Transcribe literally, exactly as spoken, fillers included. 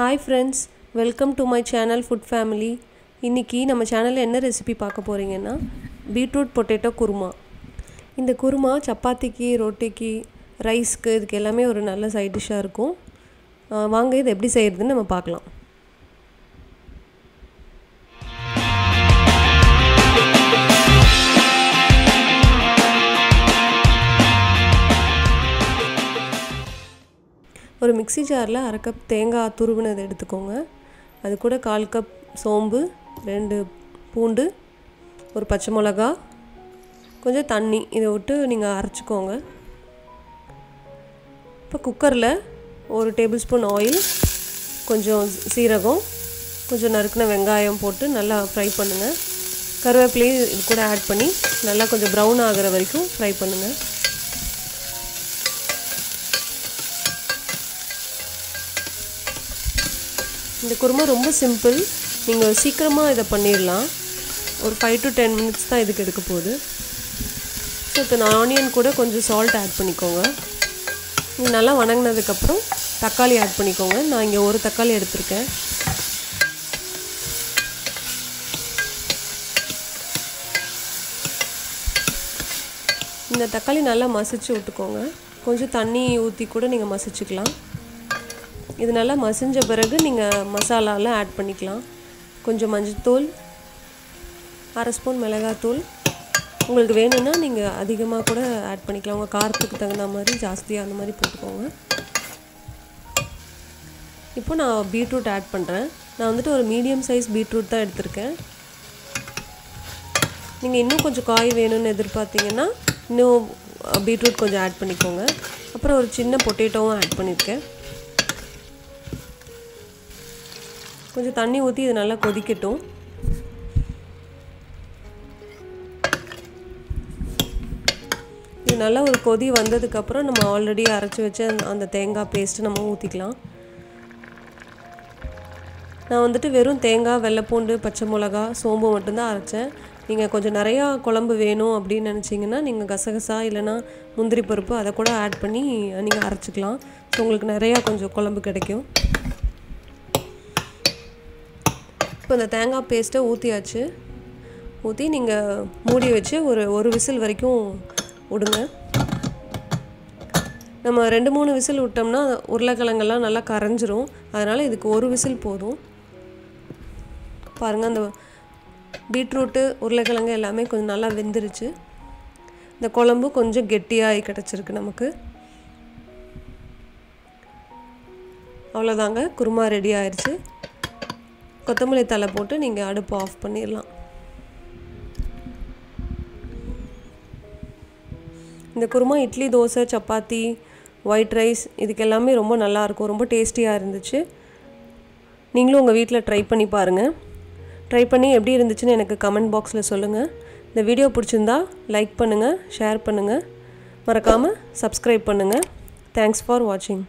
hi friends welcome to my channel food family इनकी नम्म channel एन्ना रेसिपी पार्क्क पोरिंगन्ना बीट्रूट पोटैटो कुर्मा इंद कुर्मा चपात्तिक्कु रोट्टिक्कु राइस्क्कु इदुक्कु एल्लामे ओरु नल्ला साइड डिश आ इरुक्कुम वांग इदु एप्पडी सेय्यरदुन्नु नम्म पार्क्कलाम और मिक्सी जार अर कप तेंगा तुरुवन अदुकूड काल कप सोंबु रेंडु पूंडु और पच्चै मिलगा कोंजम तन्नी इदे उट्टु नींगा अरैच्चुकोंगा इप्पो कुक्करल और टेबल स्पून ऑयल कोंजम सीरगम कोंजम नरुक्किन वेंगायम पोट्टु नल्ला फ्राई पन्नुंगा करुवेप्पिलै इदु कूड ऐड पन्नी नल्ला कोंजम ब्राउन आगुर वरैक्कुम फ्राई पन्नुंगा இந்த குருமா ரொம்ப சிம்பிள் நீங்க சீக்கிரமா இத பண்ணிரலாம் ஒரு five to ten मिनट्स தான் இதுக்கு எடுக்க போகுது சோ இந்த ஆனியன் கூட கொஞ்சம் salt ऐड பண்ணிக்கோங்க இது நல்லா வணங்கினதுக்கு அப்புறம் தக்காளி ऐड பண்ணிக்கோங்க நான் இங்க ஒரு தக்காளி எடுத்துர்க்கேன் இந்த தக்காளி நல்லா மசிச்சு விட்டுக்கோங்க கொஞ்சம் தண்ணி ஊத்தி கூட நீங்க மசிச்சுக்கலாம் இது நல்லா மசிஞ்ச பிறகு நீங்க மசாலால ஆட் பண்ணிக்கலாம் கொஞ்சம் மஞ்சள் தூள் அரை ஸ்பூன் மிளகாய் தூள் உங்களுக்கு வேணும்னா நீங்க அதிகமா கூட ஆட் பண்ணிக்கலாம் உங்க காரத்துக்கு தகுந்த மாதிரி ஜாஸ்தியா அந்த மாதிரி போட்டுக்கோங்க இப்போ நான் பீட்ரூட் ஆட் பண்றேன் நான் வந்து ஒரு மீடியம் சைஸ் பீட்ரூட் தான் எடுத்துர்க்கேன் நீங்க இன்னும் கொஞ்சம் காய் வேணும்னு எதிர்பார்த்தீங்கன்னா இன்னும் பீட்ரூட் கொஞ்சம் ஆட் பண்ணிக்கோங்க அப்புறம் ஒரு சின்ன பொட்டேட்டோவும் ஆட் பண்ணிருக்கேன் கொஞ்சம் தண்ணி ஊத்தி இது நல்லா கொதிக்கட்டும் இது நல்லா ஒரு கொதி வந்ததுக்கு அப்புறம் நம்ம ஆல்ரெடி அரைச்சு வச்ச அந்த தேங்காய் பேஸ்ட் நம்ம ஊத்திக்கலாம் நான் வந்துட்டு வெறும் தேங்காய் வெள்ளை பூண்டு பச்சை மிளகாய் சோம்பு மட்டும் தான் அரைச்சேன் நீங்க கொஞ்சம் நிறைய குழம்பு வேணும் அப்படி நினைச்சீங்கன்னா நீங்க கசகசா இல்லனா முந்திரி பருப்பு அத கூட ஆட் பண்ணி நீங்க அரைச்சுக்கலாம் சோ உங்களுக்கு நிறைய கொஞ்சம் குழம்பு கிடைக்கும் இப்போ அந்த தேங்காய் பேஸ்ட்டை ஊத்தியாச்சு ஊத்தி நீங்க மூடி வச்சு ஒரு ஒரு விசில் வரைக்கும் விடுங்க நம்ம ரெண்டு மூணு விசில் விட்டோம்னா உருளைக்கிழங்கு எல்லாம் நல்லா கரஞ்சிரும் அதனால இதுக்கு ஒரு விசில் போதும் பாருங்க அந்த பீட்ரூட் உருளைக்கிழங்கு எல்லாமே கொஞ்சம் நல்லா வெந்திருச்சு இந்த குழம்பு கொஞ்சம் கெட்டியாய் கிடைச்சிருக்கு நமக்கு அவ்வளவுதாங்க குருமா ரெடி ஆயிருச்சு கொத்தமல்லி தலை போட்டு நீங்க அடுப்பு ஆஃப் பண்ணிரலாம் இந்த குருமா இட்லி தோசை சப்பாத்தி ஒயிட் ரைஸ் இதுக்கு எல்லாமே ரொம்ப நல்லா இருக்கும் ரொம்ப டேஸ்டியா இருந்துச்சு நீங்களும் உங்க வீட்ல ட்ரை பண்ணி பாருங்க ட்ரை பண்ணி எப்படி இருந்துச்சுன்னு எனக்கு கமெண்ட் பாக்ஸ்ல சொல்லுங்க இந்த வீடியோ பிடிச்சிருந்தா லைக் பண்ணுங்க ஷேர் பண்ணுங்க மறக்காம Subscribe பண்ணுங்க Thanks for watching